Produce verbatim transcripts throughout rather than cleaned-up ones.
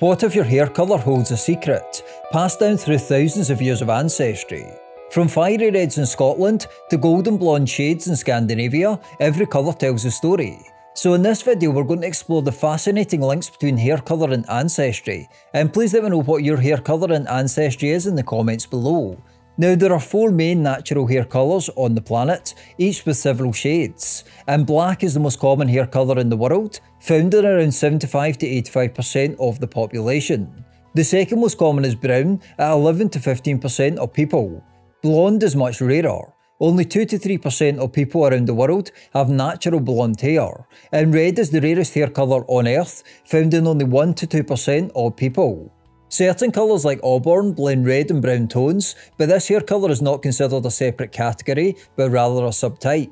What if your hair colour holds a secret, passed down through thousands of years of ancestry? From fiery reds in Scotland to golden blonde shades in Scandinavia, every colour tells a story. So in this video we're going to explore the fascinating links between hair colour and ancestry, and please let me know what your hair colour and ancestry is in the comments below. Now there are four main natural hair colours on the planet, each with several shades, and black is the most common hair colour in the world, found in around seventy-five to eighty-five percent of the population. The second most common is brown at eleven to fifteen percent of people. Blonde is much rarer, only two to three percent of people around the world have natural blonde hair, and red is the rarest hair colour on earth, found in only one to two percent of people. Certain colours like auburn blend red and brown tones, but this hair colour is not considered a separate category, but rather a subtype.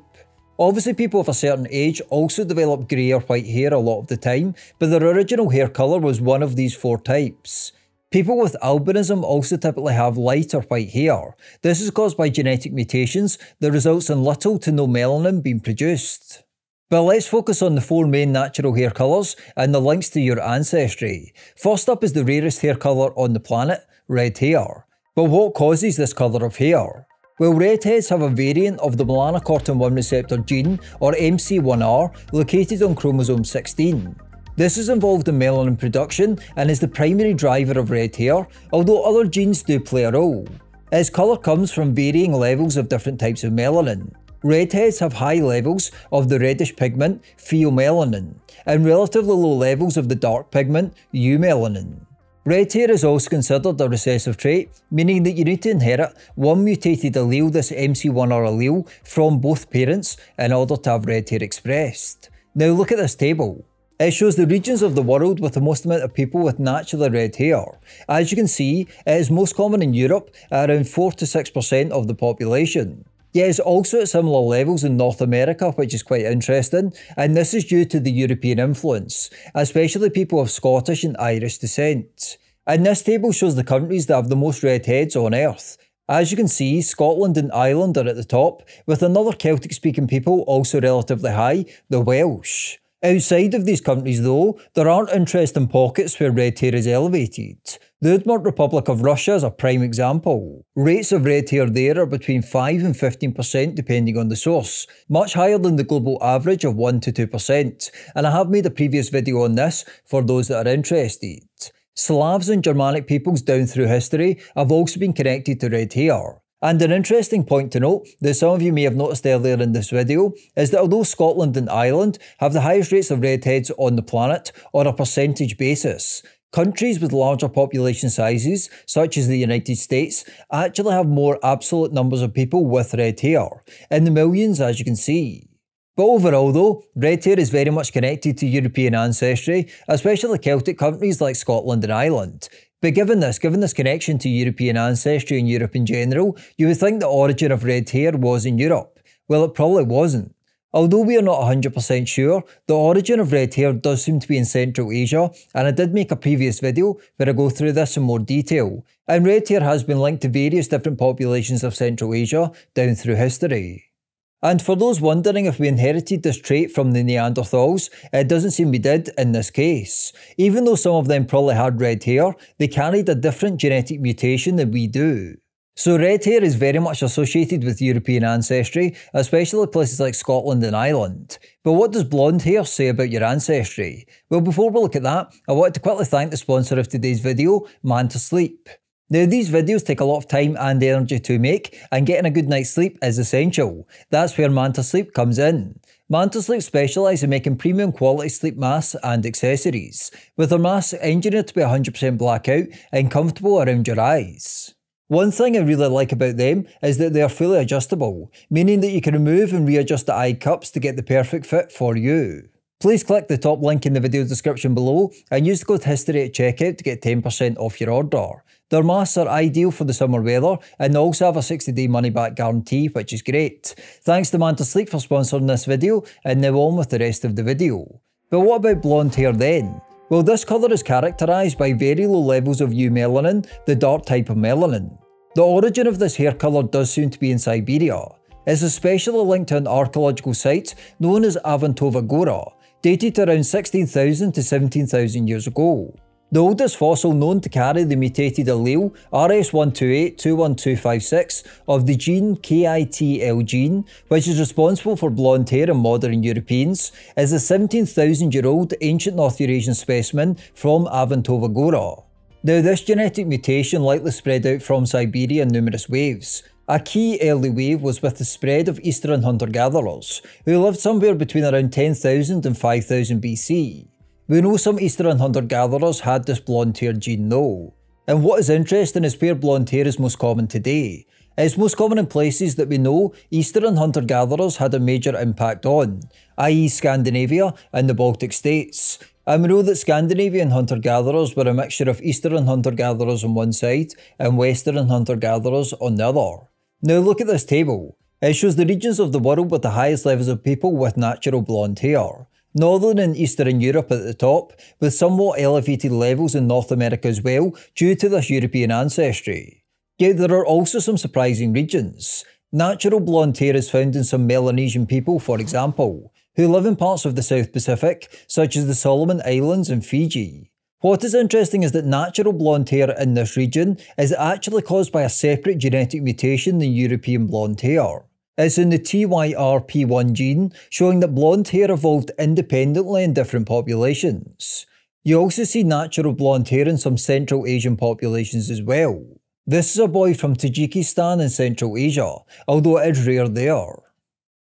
Obviously people of a certain age also develop grey or white hair a lot of the time, but their original hair colour was one of these four types. People with albinism also typically have light or white hair. This is caused by genetic mutations that results in little to no melanin being produced. But let's focus on the four main natural hair colours and the links to your ancestry. First up is the rarest hair colour on the planet, red hair. But what causes this colour of hair? Well, redheads have a variant of the melanocortin one receptor gene, or M C one R, located on chromosome sixteen. This is involved in melanin production and is the primary driver of red hair, although other genes do play a role. Its colour comes from varying levels of different types of melanin. Redheads have high levels of the reddish pigment pheomelanin and relatively low levels of the dark pigment eumelanin. Red hair is also considered a recessive trait, meaning that you need to inherit one mutated allele, this M C one R allele, from both parents in order to have red hair expressed. Now look at this table. It shows the regions of the world with the most amount of people with naturally red hair. As you can see, it is most common in Europe at around four to six percent of the population. Yet it's also at similar levels in North America, which is quite interesting, and this is due to the European influence, especially people of Scottish and Irish descent. And this table shows the countries that have the most redheads on earth. As you can see, Scotland and Ireland are at the top, with another Celtic-speaking people also relatively high, the Welsh. Outside of these countries though, there aren't interesting pockets where red hair is elevated. The Udmurt Republic of Russia is a prime example. Rates of red hair there are between five and fifteen percent depending on the source, much higher than the global average of one to two percent, and I have made a previous video on this for those that are interested. Slavs and Germanic peoples down through history have also been connected to red hair. And an interesting point to note that some of you may have noticed earlier in this video is that although Scotland and Ireland have the highest rates of redheads on the planet on a percentage basis, countries with larger population sizes, such as the United States, actually have more absolute numbers of people with red hair, in the millions as you can see. But overall though, red hair is very much connected to European ancestry, especially Celtic countries like Scotland and Ireland. But given this, given this connection to European ancestry and Europe in general, you would think the origin of red hair was in Europe. Well, it probably wasn't. Although we are not one hundred percent sure, the origin of red hair does seem to be in Central Asia, and I did make a previous video where I go through this in more detail. And red hair has been linked to various different populations of Central Asia down through history. And for those wondering if we inherited this trait from the Neanderthals, it doesn't seem we did in this case. Even though some of them probably had red hair, they carried a different genetic mutation than we do. So red hair is very much associated with European ancestry, especially places like Scotland and Ireland. But what does blonde hair say about your ancestry? Well, before we look at that, I wanted to quickly thank the sponsor of today's video, Manta Sleep. Now these videos take a lot of time and energy to make, and getting a good night's sleep is essential. That's where Manta Sleep comes in. Manta Sleep specialise in making premium quality sleep masks and accessories, with their masks engineered to be one hundred percent blackout and comfortable around your eyes. One thing I really like about them is that they are fully adjustable, meaning that you can remove and readjust the eye cups to get the perfect fit for you. Please click the top link in the video description below and use the code HISTORY at checkout to get ten percent off your order. Their masks are ideal for the summer weather and they also have a sixty day money back guarantee, which is great. Thanks to Manta Sleep for sponsoring this video, and now on with the rest of the video. But what about blonde hair then? Well, this colour is characterised by very low levels of eumelanin, the dark type of melanin. The origin of this hair colour does seem to be in Siberia. It's especially linked to an archaeological site known as Afontova Gora, dated to around sixteen thousand to seventeen thousand years ago. The oldest fossil known to carry the mutated allele R S one two eight two one two five six of the gene K I T L G gene, which is responsible for blonde hair in modern Europeans, is a seventeen thousand year old ancient North Eurasian specimen from Afontova Gora. Now, this genetic mutation likely spread out from Siberia in numerous waves. A key early wave was with the spread of Eastern hunter-gatherers, who lived somewhere between around ten thousand and five thousand B C. We know some Eastern hunter-gatherers had this blonde hair gene now, and what is interesting is where blonde hair is most common today. It is most common in places that we know Eastern hunter-gatherers had a major impact on, that is Scandinavia and the Baltic states. And we know that Scandinavian hunter-gatherers were a mixture of Eastern hunter-gatherers on one side and Western hunter-gatherers on the other. Now look at this table. It shows the regions of the world with the highest levels of people with natural blonde hair. Northern and Eastern Europe at the top, with somewhat elevated levels in North America as well due to this European ancestry. Yet there are also some surprising regions. Natural blonde hair is found in some Melanesian people, for example, who live in parts of the South Pacific, such as the Solomon Islands and Fiji. What is interesting is that natural blonde hair in this region is actually caused by a separate genetic mutation than European blonde hair. It's in the T Y R P one gene, showing that blonde hair evolved independently in different populations. You also see natural blonde hair in some Central Asian populations as well. This is a boy from Tajikistan in Central Asia, although it is rare there.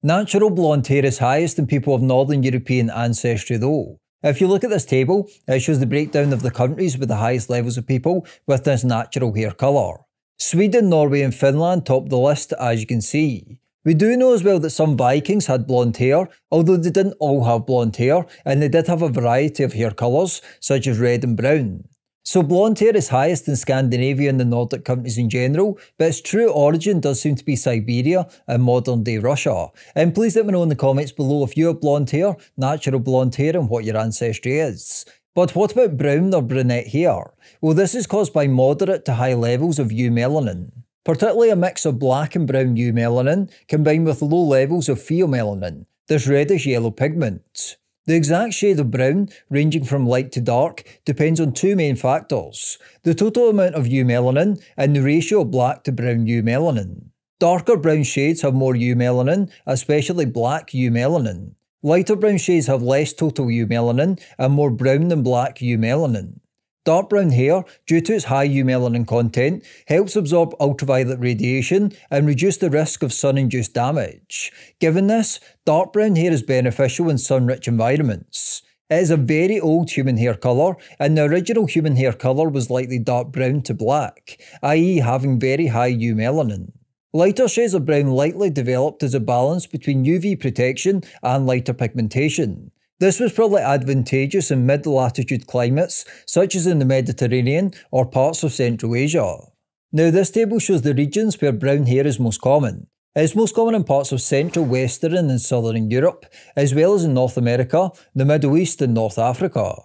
Natural blonde hair is highest in people of Northern European ancestry though. If you look at this table, it shows the breakdown of the countries with the highest levels of people with this natural hair colour. Sweden, Norway and Finland top the list, as you can see. We do know as well that some Vikings had blonde hair, although they didn't all have blonde hair, and they did have a variety of hair colours, such as red and brown. So blonde hair is highest in Scandinavia and the Nordic countries in general, but its true origin does seem to be Siberia and modern day Russia. And please let me know in the comments below if you have blonde hair, natural blonde hair and what your ancestry is. But what about brown or brunette hair? Well, this is caused by moderate to high levels of eumelanin. Particularly a mix of black and brown eumelanin combined with low levels of pheomelanin, this reddish yellow pigment. The exact shade of brown, ranging from light to dark, depends on two main factors, the total amount of eumelanin and the ratio of black to brown eumelanin. Darker brown shades have more eumelanin, especially black eumelanin. Lighter brown shades have less total eumelanin and more brown than black eumelanin. Dark brown hair, due to its high eumelanin content, helps absorb ultraviolet radiation and reduce the risk of sun-induced damage. Given this, dark brown hair is beneficial in sun-rich environments. It is a very old human hair colour, and the original human hair colour was likely dark brown to black, that is having very high eumelanin. Lighter shades of brown likely developed as a balance between U V protection and lighter pigmentation. This was probably advantageous in mid-latitude climates, such as in the Mediterranean or parts of Central Asia. Now this table shows the regions where brown hair is most common. It is most common in parts of Central, Western and Southern Europe, as well as in North America, the Middle East and North Africa.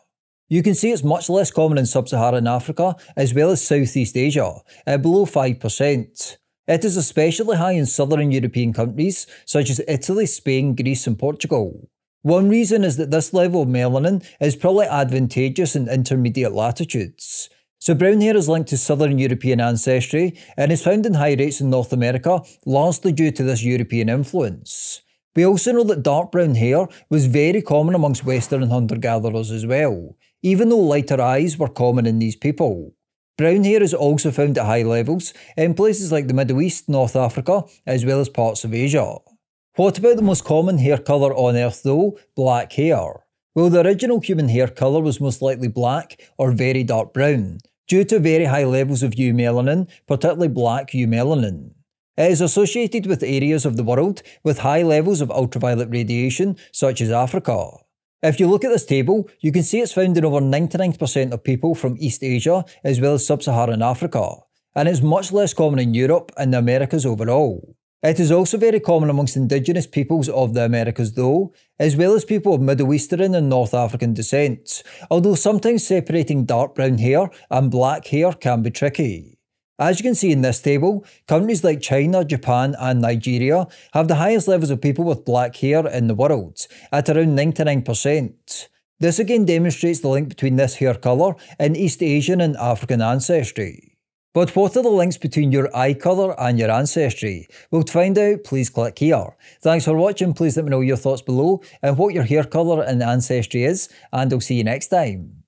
You can see it's much less common in Sub-Saharan Africa, as well as Southeast Asia, at below five percent. It is especially high in Southern European countries, such as Italy, Spain, Greece and Portugal. One reason is that this level of melanin is probably advantageous in intermediate latitudes. So brown hair is linked to Southern European ancestry and is found in high rates in North America, largely due to this European influence. We also know that dark brown hair was very common amongst Western hunter-gatherers as well, even though lighter eyes were common in these people. Brown hair is also found at high levels in places like the Middle East, North Africa, as well as parts of Asia. What about the most common hair colour on Earth though, black hair? Well, the original human hair colour was most likely black or very dark brown, due to very high levels of eumelanin, particularly black eumelanin. It is associated with areas of the world with high levels of ultraviolet radiation, such as Africa. If you look at this table, you can see it's found in over ninety-nine percent of people from East Asia as well as Sub-Saharan Africa, and it's much less common in Europe and the Americas overall. It is also very common amongst indigenous peoples of the Americas though, as well as people of Middle Eastern and North African descent, although sometimes separating dark brown hair and black hair can be tricky. As you can see in this table, countries like China, Japan and Nigeria have the highest levels of people with black hair in the world, at around ninety-nine percent. This again demonstrates the link between this hair colour and East Asian and African ancestry. But what are the links between your eye colour and your ancestry? Well, to find out, please click here. Thanks for watching, please let me know your thoughts below and what your hair colour and ancestry is, and I'll see you next time.